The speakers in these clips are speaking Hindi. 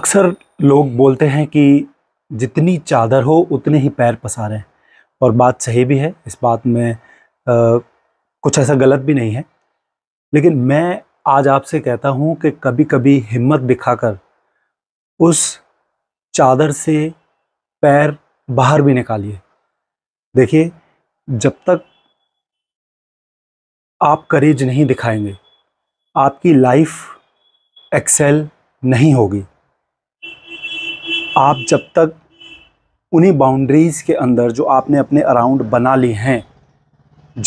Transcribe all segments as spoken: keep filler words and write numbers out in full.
अक्सर लोग बोलते हैं कि जितनी चादर हो उतने ही पैर पसारें, और बात सही भी है, इस बात में आ, कुछ ऐसा गलत भी नहीं है। लेकिन मैं आज आपसे कहता हूं कि कभी कभी हिम्मत दिखाकर उस चादर से पैर बाहर भी निकालिए। देखिए, जब तक आप करेज नहीं दिखाएंगे आपकी लाइफ एक्सेल नहीं होगी। आप जब तक उन्हीं बाउंड्रीज़ के अंदर जो आपने अपने अराउंड बना ली हैं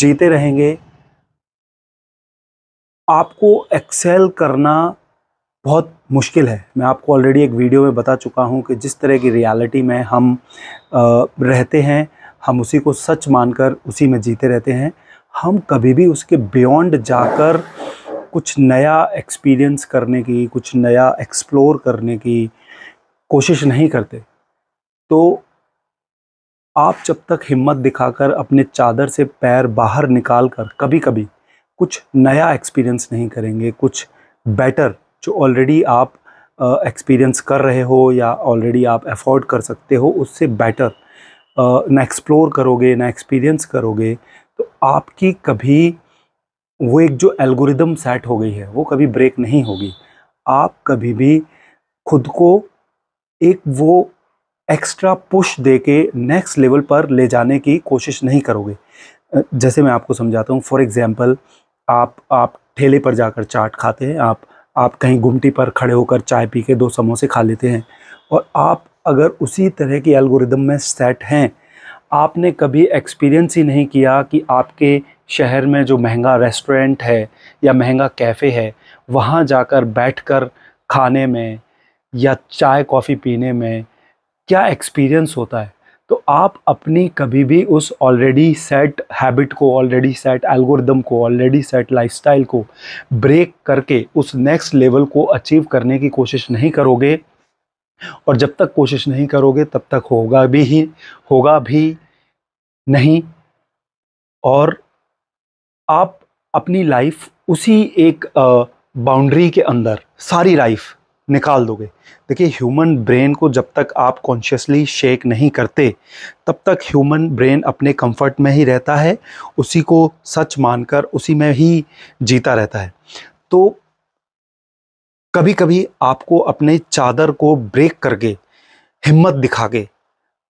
जीते रहेंगे, आपको एक्सेल करना बहुत मुश्किल है। मैं आपको ऑलरेडी एक वीडियो में बता चुका हूं कि जिस तरह की रियलिटी में हम रहते हैं, हम उसी को सच मानकर उसी में जीते रहते हैं। हम कभी भी उसके बियॉन्ड जाकर कुछ नया एक्सपीरियंस करने की, कुछ नया एक्सप्लोर करने की कोशिश नहीं करते। तो आप जब तक हिम्मत दिखाकर अपने चादर से पैर बाहर निकाल कर कभी कभी कुछ नया एक्सपीरियंस नहीं करेंगे, कुछ बेटर जो ऑलरेडी आप एक्सपीरियंस कर रहे हो या ऑलरेडी आप एफोर्ड कर सकते हो, उससे बेटर ना एक्सप्लोर करोगे ना एक्सपीरियंस करोगे, तो आपकी कभी वो एक जो एल्गोरिदम सेट हो गई है वो कभी ब्रेक नहीं होगी। आप कभी भी खुद को एक वो एक्स्ट्रा पुश देके नेक्स्ट लेवल पर ले जाने की कोशिश नहीं करोगे। जैसे मैं आपको समझाता हूँ, फॉर एग्जांपल आप आप ठेले पर जाकर चाट खाते हैं, आप आप कहीं गुमटी पर खड़े होकर चाय पी के दो समोसे खा लेते हैं, और आप अगर उसी तरह की एल्गोरिदम में सेट हैं, आपने कभी एक्सपीरियंस ही नहीं किया कि आपके शहर में जो महंगा रेस्टोरेंट है या महंगा कैफ़े है वहाँ जाकर बैठकर खाने में या चाय कॉफ़ी पीने में क्या एक्सपीरियंस होता है। तो आप अपनी कभी भी उस ऑलरेडी सेट हैबिट को, ऑलरेडी सेट एल्गोरिदम को, ऑलरेडी सेट लाइफस्टाइल को ब्रेक करके उस नेक्स्ट लेवल को अचीव करने की कोशिश नहीं करोगे, और जब तक कोशिश नहीं करोगे तब तक होगा भी ही होगा भी नहीं, और आप अपनी लाइफ उसी एक बाउंड्री के अंदर सारी लाइफ निकाल दोगे। देखिए, ह्यूमन ब्रेन को जब तक आप कॉन्शियसली शेक नहीं करते तब तक ह्यूमन ब्रेन अपने कंफर्ट में ही रहता है, उसी को सच मानकर उसी में ही जीता रहता है। तो कभी कभी आपको अपने चादर को ब्रेक करके, हिम्मत दिखा के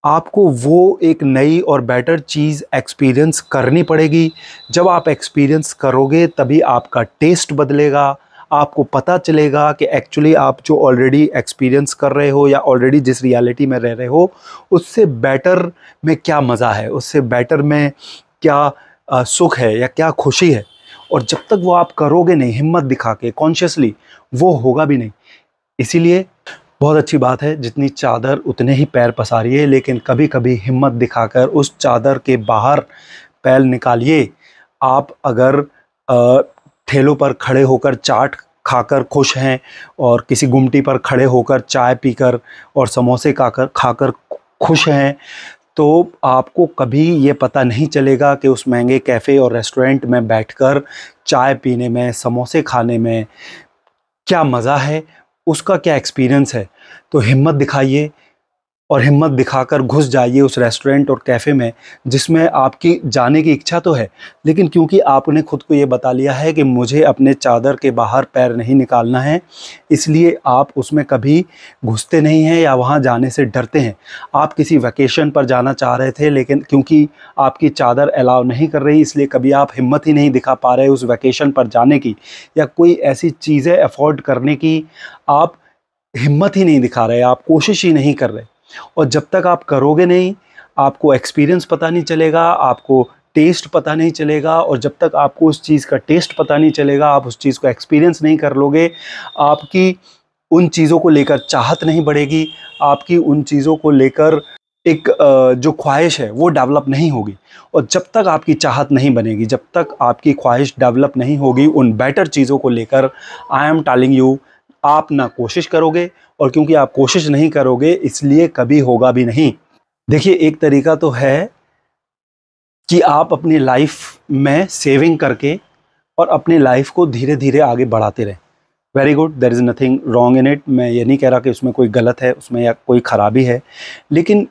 आपको वो एक नई और बेटर चीज़ एक्सपीरियंस करनी पड़ेगी। जब आप एक्सपीरियंस करोगे तभी आपका टेस्ट बदलेगा, आपको पता चलेगा कि एक्चुअली आप जो ऑलरेडी एक्सपीरियंस कर रहे हो या ऑलरेडी जिस रियलिटी में रह रहे हो उससे बेटर में क्या मज़ा है, उससे बेटर में क्या आ, सुख है या क्या खुशी है। और जब तक वो आप करोगे नहीं हिम्मत दिखा के कॉन्शियसली, वो होगा भी नहीं। इसीलिए बहुत अच्छी बात है, जितनी चादर उतने ही पैर पसारिए, लेकिन कभी कभी हिम्मत दिखाकर उस चादर के बाहर पैर निकालिए। आप अगर ठेलों पर खड़े होकर चाट खाकर खुश हैं और किसी गुमटी पर खड़े होकर चाय पीकर और समोसे खाकर खाकर खुश हैं, तो आपको कभी ये पता नहीं चलेगा कि उस महंगे कैफ़े और रेस्टोरेंट में बैठकर चाय पीने में, समोसे खाने में क्या मज़ा है, उसका क्या एक्सपीरियंस है। तो हिम्मत दिखाइए, और हिम्मत दिखाकर घुस जाइए उस रेस्टोरेंट और कैफ़े में जिसमें आपकी जाने की इच्छा तो है, लेकिन क्योंकि आपने खुद को ये बता लिया है कि मुझे अपने चादर के बाहर पैर नहीं निकालना है, इसलिए आप उसमें कभी घुसते नहीं हैं या वहाँ जाने से डरते हैं। आप किसी वैकेशन पर जाना चाह रहे थे, लेकिन क्योंकि आपकी चादर अलाउ नहीं कर रही, इसलिए कभी आप हिम्मत ही नहीं दिखा पा रहे उस वैकेशन पर जाने की, या कोई ऐसी चीज़ें अफोर्ड करने की आप हिम्मत ही नहीं दिखा रहे, आप कोशिश ही नहीं कर रहे। और जब तक आप करोगे नहीं, आपको एक्सपीरियंस पता नहीं चलेगा, आपको टेस्ट पता नहीं चलेगा, और जब तक आपको उस चीज़ का टेस्ट पता नहीं चलेगा, आप उस चीज़ को एक्सपीरियंस नहीं कर लोगे, आपकी उन चीज़ों को लेकर चाहत नहीं बढ़ेगी, आपकी उन चीज़ों को लेकर एक जो ख्वाहिश है वो डेवलप नहीं होगी। और जब तक आपकी चाहत नहीं बनेगी, जब तक आपकी ख्वाहिश डेवलप नहीं होगी उन बेटर चीज़ों को लेकर, आई एम टेलिंग यू, आप ना कोशिश करोगे, और क्योंकि आप कोशिश नहीं करोगे इसलिए कभी होगा भी नहीं। देखिए, एक तरीका तो है कि आप अपनी लाइफ में सेविंग करके और अपनी लाइफ को धीरे धीरे आगे बढ़ाते रहें। Very good, there is nothing wrong in it. मैं ये नहीं कह रहा कि उसमें कोई गलत है, उसमें या कोई ख़राबी है, लेकिन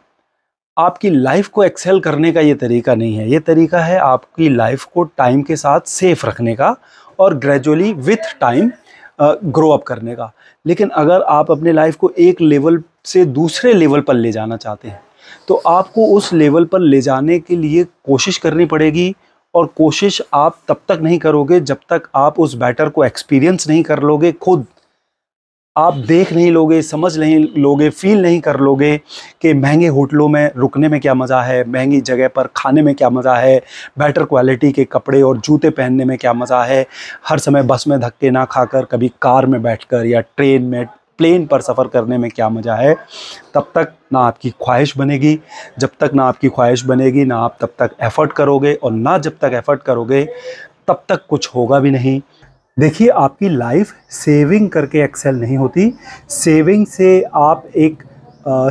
आपकी लाइफ को एक्सेल करने का ये तरीका नहीं है। ये तरीका है आपकी लाइफ को टाइम के साथ सेफ रखने का और gradually with time grow up करने का। लेकिन अगर आप अपने लाइफ को एक लेवल से दूसरे लेवल पर ले जाना चाहते हैं तो आपको उस लेवल पर ले जाने के लिए कोशिश करनी पड़ेगी, और कोशिश आप तब तक नहीं करोगे जब तक आप उस बैटर को एक्सपीरियंस नहीं कर लोगे, खुद आप देख नहीं लोगे, समझ नहीं लोगे, फील नहीं कर लोगे कि महंगे होटलों में रुकने में क्या मज़ा है, महंगी जगह पर खाने में क्या मज़ा है, बेटर क्वालिटी के कपड़े और जूते पहनने में क्या मज़ा है, हर समय बस में धक्के ना खाकर कभी कार में बैठकर या ट्रेन में प्लेन पर सफ़र करने में क्या मज़ा है। तब तक ना आपकी ख्वाहिश बनेगी, जब तक ना आपकी ख्वाहिश बनेगी ना आप तब तक एफ़र्ट करोगे, और ना जब तक एफ़र्ट करोगे तब तक कुछ होगा भी नहीं। देखिए, आपकी लाइफ सेविंग करके एक्सेल नहीं होती। सेविंग से आप एक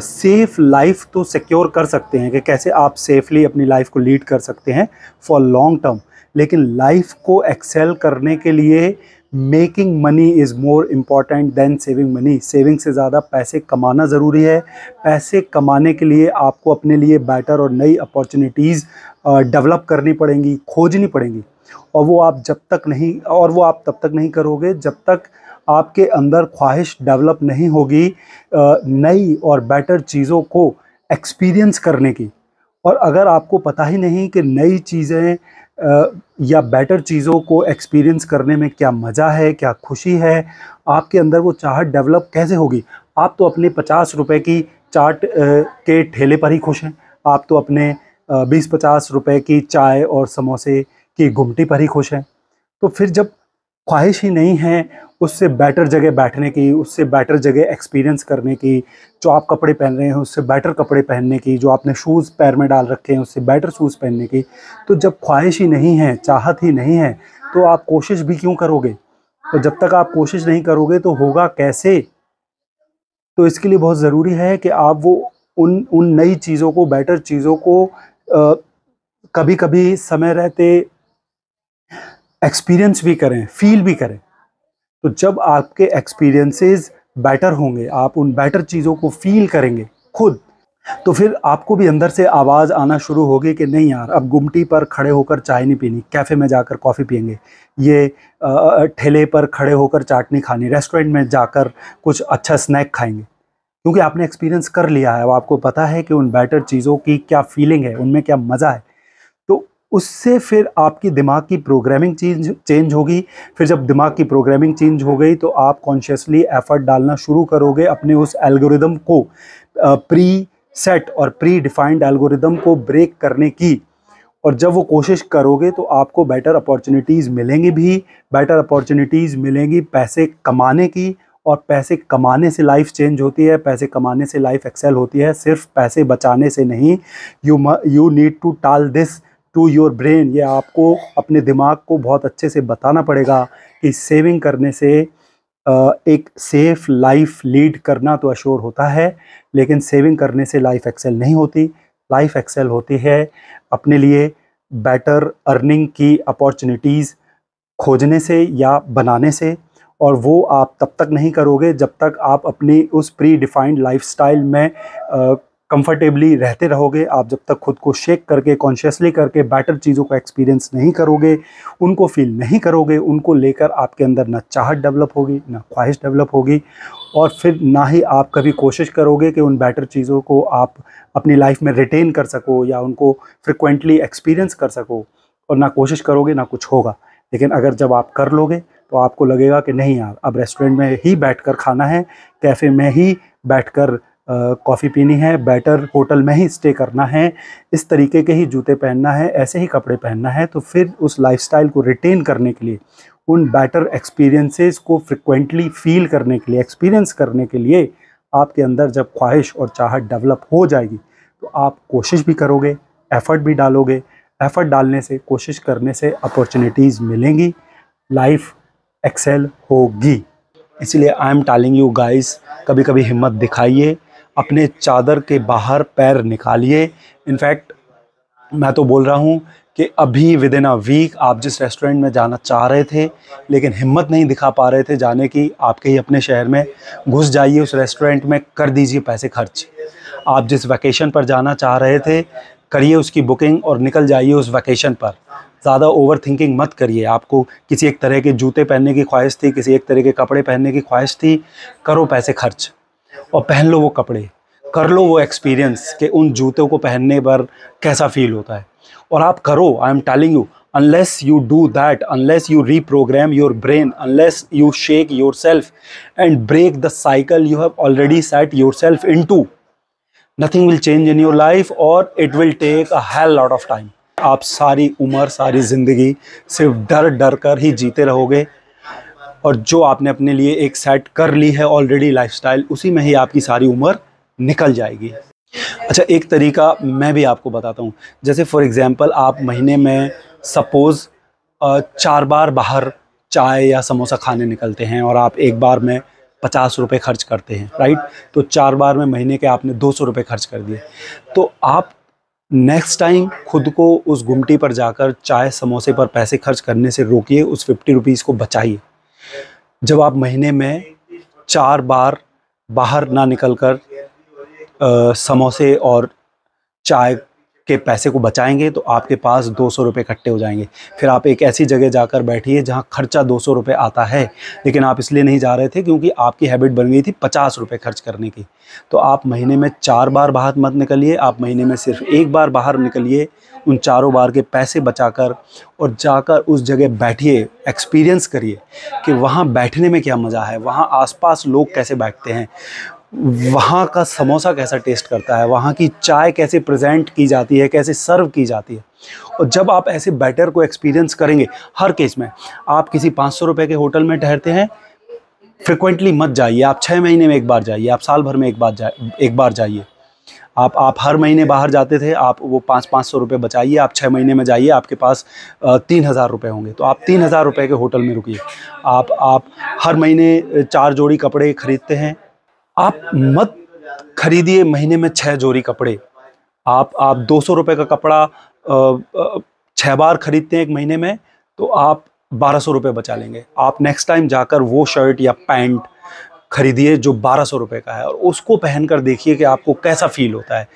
सेफ़ लाइफ तो सिक्योर कर सकते हैं कि कैसे आप सेफली अपनी लाइफ को लीड कर सकते हैं फॉर लॉन्ग टर्म, लेकिन लाइफ को एक्सेल करने के लिए making money is more important than saving money. Saving से ज़्यादा पैसे कमाना ज़रूरी है। पैसे कमाने के लिए आपको अपने लिए बेटर और नई अपॉर्चुनिटीज़ डेवलप करनी पड़ेंगी, खोजनी पड़ेंगी, और वो आप जब तक नहीं और वो आप तब तक नहीं करोगे जब तक आपके अंदर ख्वाहिश डेवलप नहीं होगी नई और बेटर चीज़ों को एक्सपीरियंस करने की। और अगर आपको पता ही नहीं कि नई चीज़ें या बेटर चीज़ों को एक्सपीरियंस करने में क्या मज़ा है, क्या खुशी है, आपके अंदर वो चाहत डेवलप कैसे होगी। आप तो अपने पचास रुपए की चाट के ठेले पर ही खुश हैं, आप तो अपने बीस पचास रुपए की चाय और समोसे की गुमटी पर ही खुश हैं, तो फिर जब ख्वाहिश ही नहीं है उससे बेटर जगह बैठने की, उससे बेटर जगह एक्सपीरियंस करने की, जो आप कपड़े पहन रहे हैं उससे बेटर कपड़े पहनने की, जो आपने शूज़ पैर में डाल रखे हैं उससे बेटर शूज़ पहनने की, तो जब ख्वाहिश ही नहीं है, चाहत ही नहीं है, तो आप कोशिश भी क्यों करोगे। तो जब तक आप कोशिश नहीं करोगे तो होगा कैसे। तो इसके लिए बहुत ज़रूरी है कि आप वो उन उन नई चीज़ों को, बेटर चीज़ों को आ, कभी कभी समय रहते एक्सपीरियंस भी करें, फील भी करें। तो जब आपके एक्सपीरियंसेस बेटर होंगे, आप उन बेटर चीज़ों को फील करेंगे खुद, तो फिर आपको भी अंदर से आवाज़ आना शुरू होगी कि नहीं यार, अब गुमटी पर खड़े होकर चाय नहीं पीनी, कैफ़े में जाकर कॉफ़ी पियेंगे, ये ठेले पर खड़े होकर चाट नहीं खानी, रेस्टोरेंट में जाकर कुछ अच्छा स्नैक खाएंगे, क्योंकि आपने एक्सपीरियंस कर लिया है, अब आपको पता है कि उन बेटर चीज़ों की क्या फीलिंग है, उनमें क्या मज़ा है। उससे फिर आपकी दिमाग की प्रोग्रामिंग चेंज चेंज होगी। फिर जब दिमाग की प्रोग्रामिंग चेंज हो गई तो आप कॉन्शियसली एफ़र्ट डालना शुरू करोगे अपने उस एल्गोरिदम को, प्री सेट और प्री डिफाइंड एल्गोरिदम को ब्रेक करने की। और जब वो कोशिश करोगे तो आपको बेटर अपॉर्चुनिटीज़ मिलेंगी भी, बेटर अपॉर्चुनिटीज़ मिलेंगी पैसे कमाने की, और पैसे कमाने से लाइफ चेंज होती है, पैसे कमाने से लाइफ एक्सेल होती है, सिर्फ पैसे बचाने से नहीं। You you need to tell this to your brain. ये आपको अपने दिमाग को बहुत अच्छे से बताना पड़ेगा कि सेविंग करने से एक सेफ़ लाइफ लीड करना तो अश्योर होता है, लेकिन सेविंग करने से लाइफ एक्सेल नहीं होती। लाइफ एक्सेल होती है अपने लिए बेटर अर्निंग की अपॉर्चुनिटीज़ खोजने से या बनाने से, और वो आप तब तक नहीं करोगे जब तक आप अपनी उस प्री डिफाइंड लाइफस्टाइल में आ, कंफर्टेबली रहते रहोगे। आप जब तक खुद को शेक करके, कॉन्शियसली करके बेटर चीज़ों को एक्सपीरियंस नहीं करोगे, उनको फील नहीं करोगे, उनको लेकर आपके अंदर ना चाहत डेवलप होगी, ना ख्वाहिश डेवलप होगी, और फिर ना ही आप कभी कोशिश करोगे कि उन बेटर चीज़ों को आप अपनी लाइफ में रिटेन कर सको या उनको फ्रिक्वेंटली एक्सपीरियंस कर सको, और ना कोशिश करोगे ना कुछ होगा। लेकिन अगर जब आप कर लोगे तो आपको लगेगा कि नहीं यार, अब रेस्टोरेंट में ही बैठ कर खाना है, कैफ़े में ही बैठ कर कॉफ़ी पीनी है, बेटर होटल में ही स्टे करना है, इस तरीके के ही जूते पहनना है, ऐसे ही कपड़े पहनना है। तो फिर उस लाइफस्टाइल को रिटेन करने के लिए, उन बेटर एक्सपीरियंसेस को फ्रिक्वेंटली फील करने के लिए, एक्सपीरियंस करने के लिए आपके अंदर जब ख्वाहिश और चाहत डेवलप हो जाएगी तो आप कोशिश भी करोगे, एफ़र्ट भी डालोगे। एफ़र्ट डालने से, कोशिश करने से अपॉर्चुनिटीज़ मिलेंगी, लाइफ एक्सेल होगी। इसलिए I am telling you guys, कभी कभी हिम्मत दिखाइए, अपने चादर के बाहर पैर निकालिए। इनफैक्ट मैं तो बोल रहा हूँ कि अभी विद इन अ वीक आप जिस रेस्टोरेंट में जाना चाह रहे थे लेकिन हिम्मत नहीं दिखा पा रहे थे जाने की, आपके ही अपने शहर में घुस जाइए, उस रेस्टोरेंट में कर दीजिए पैसे खर्च। आप जिस वैकेशन पर जाना चाह रहे थे करिए उसकी बुकिंग और निकल जाइए उस वैकेशन पर। ज़्यादा ओवर थिंकिंग मत करिए। आपको किसी एक तरह के जूते पहनने की ख्वाहिश थी, किसी एक तरह के कपड़े पहनने की ख्वाहिश थी, करो पैसे खर्च और पहन लो वो कपड़े, कर लो वो एक्सपीरियंस कि उन जूतों को पहनने पर कैसा फील होता है। और आप करो, I am telling you, unless you do that, unless you reprogram your brain, unless you shake yourself and break the cycle you have already set yourself into, nothing will change in your life और it will take a hell lot of time. आप सारी उम्र सारी ज़िंदगी सिर्फ डर डर कर ही जीते रहोगे और जो आपने अपने लिए एक सेट कर ली है ऑलरेडी लाइफस्टाइल, उसी में ही आपकी सारी उम्र निकल जाएगी। अच्छा, एक तरीका मैं भी आपको बताता हूँ। जैसे फॉर एग्ज़ाम्पल आप महीने में सपोज़ चार बार बाहर चाय या समोसा खाने निकलते हैं और आप एक बार में पचास रुपये खर्च करते हैं, राइट? तो चार बार में महीने के आपने दो सौ रुपये खर्च कर दिए। तो आप नेक्स्ट टाइम खुद को उस गुमटी पर जाकर चाय समोसे पर पैसे खर्च करने से रोकिए, उस फिफ्टी रुपीज़ को बचाइए। जब आप महीने में चार बार बाहर ना निकलकर आ, समोसे और चाय के पैसे को बचाएंगे तो आपके पास दो सौ रुपये इकट्ठे हो जाएंगे। फिर आप एक ऐसी जगह जाकर बैठिए जहाँ खर्चा दो सौ रुपये आता है, लेकिन आप इसलिए नहीं जा रहे थे क्योंकि आपकी हैबिट बन गई थी पचास रुपये खर्च करने की। तो आप महीने में चार बार बाहर मत निकलिए, आप महीने में सिर्फ एक बार बाहर निकलिए, उन चारों बार के पैसे बचाकर, और जाकर उस जगह बैठिए, एक्सपीरियंस करिए कि वहाँ बैठने में क्या मज़ा है, वहाँ आसपास लोग कैसे बैठते हैं, वहाँ का समोसा कैसा टेस्ट करता है, वहाँ की चाय कैसे प्रेजेंट की जाती है, कैसे सर्व की जाती है। और जब आप ऐसे बैटर को एक्सपीरियंस करेंगे, हर केस में आप किसी पाँच सौ रुपये के होटल में ठहरते हैं, फ्रिक्वेंटली मत जाइए, आप छः महीने में एक बार जाइए, आप साल भर में एक बार जाए एक बार जाइए। आप आप हर महीने बाहर जाते थे, आप वो पाँच पाँच सौ रुपये बचाइए, आप छः महीने में जाइए, आपके पास तीन हज़ार रुपये होंगे, तो आप तीन हज़ार रुपये के होटल में रुकिए। आप आप हर महीने चार जोड़ी कपड़े खरीदते हैं, आप मत खरीदिए महीने में छः जोड़ी कपड़े। आप आप दो सौ रुपये का कपड़ा छः बार ख़रीदते हैं एक महीने में, तो आप बारह सौ रुपये बचा लेंगे। आप नेक्स्ट टाइम जाकर वो शर्ट या पैंट खरीदिए जो बारह सौ रुपये का है और उसको पहन कर देखिए कि आपको कैसा फील होता है।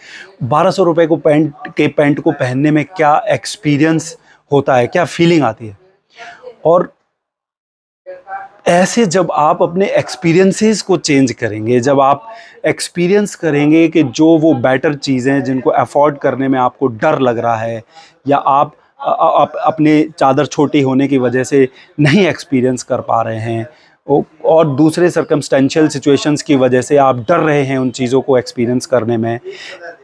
बारह सौ रुपये को पैंट के पैंट को पहनने में क्या एक्सपीरियंस होता है, क्या फीलिंग आती है। और ऐसे जब आप अपने एक्सपीरियंसेस को चेंज करेंगे, जब आप एक्सपीरियंस करेंगे कि जो वो बेटर चीज़ें जिनको अफोर्ड करने में आपको डर लग रहा है या आप आ, आ, अपने चादर छोटी होने की वजह से नहीं एक्सपीरियंस कर पा रहे हैं और दूसरे सर्कमस्टेंशियल सिचुएशंस की वजह से आप डर रहे हैं उन चीज़ों को एक्सपीरियंस करने में,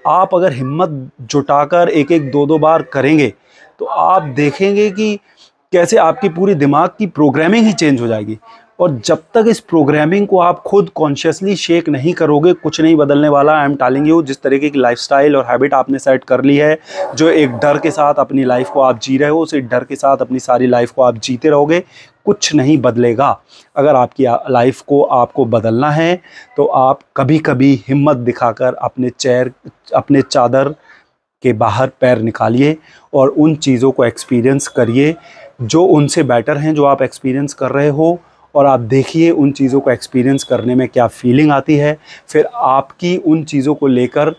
आप अगर हिम्मत जुटाकर एक एक दो दो बार करेंगे तो आप देखेंगे कि कैसे आपकी पूरी दिमाग की प्रोग्रामिंग ही चेंज हो जाएगी। और जब तक इस प्रोग्रामिंग को आप खुद कॉन्शियसली शेक नहीं करोगे, कुछ नहीं बदलने वाला। आई एम टेलिंग यू, जिस तरीके की लाइफस्टाइल और हैबिट आपने सेट कर ली है, जो एक डर के साथ अपनी लाइफ को आप जी रहे हो, उसी डर के साथ अपनी सारी लाइफ को आप जीते रहोगे, कुछ नहीं बदलेगा। अगर आपकी लाइफ को आपको बदलना है तो आप कभी कभी हिम्मत दिखाकर अपने चेयर अपने चादर के बाहर पैर निकालिए और उन चीज़ों को एक्सपीरियंस करिए जो उनसे बेटर हैं जो आप एक्सपीरियंस कर रहे हो, और आप देखिए उन चीज़ों को एक्सपीरियंस करने में क्या फीलिंग आती है। फिर आपकी उन चीज़ों को लेकर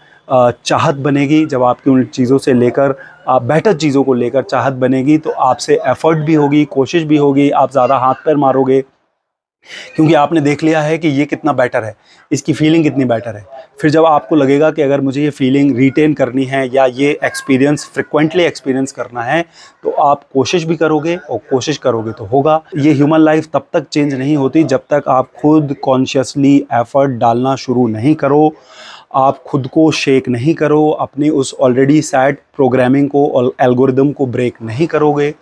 चाहत बनेगी, जब आपकी उन चीज़ों से लेकर आप बेटर चीज़ों को लेकर चाहत बनेगी तो आपसे एफर्ट भी होगी, कोशिश भी होगी, आप ज़्यादा हाथ पैर मारोगे क्योंकि आपने देख लिया है कि ये कितना बेटर है, इसकी फीलिंग कितनी बेटर है। फिर जब आपको लगेगा कि अगर मुझे ये फीलिंग रिटेन करनी है या ये एक्सपीरियंस फ्रिक्वेंटली एक्सपीरियंस करना है तो आप कोशिश भी करोगे और कोशिश करोगे तो होगा। ये ह्यूमन लाइफ तब तक चेंज नहीं होती जब तक आप खुद कॉन्शियसली एफर्ट डालना शुरू नहीं करो, आप खुद को शेक नहीं करो, अपनी उस ऑलरेडी सेट प्रोग्रामिंग को और एल्गोरिदम को ब्रेक नहीं करोगे,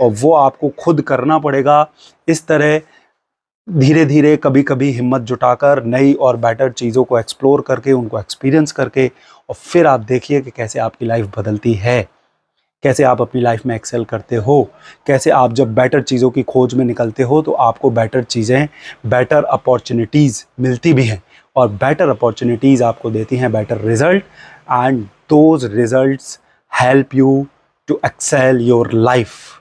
और वो आपको खुद करना पड़ेगा। इस तरह धीरे धीरे कभी कभी हिम्मत जुटाकर नई और बेटर चीज़ों को एक्सप्लोर करके, उनको एक्सपीरियंस करके, और फिर आप देखिए कि कैसे आपकी लाइफ बदलती है, कैसे आप अपनी लाइफ में एक्सेल करते हो, कैसे आप जब बेटर चीज़ों की खोज में निकलते हो तो आपको बेटर चीज़ें, बेटर अपॉर्चुनिटीज़ मिलती भी हैं और बेटर अपॉर्चुनिटीज़ आपको देती हैं better result, and those results help you to excel your life.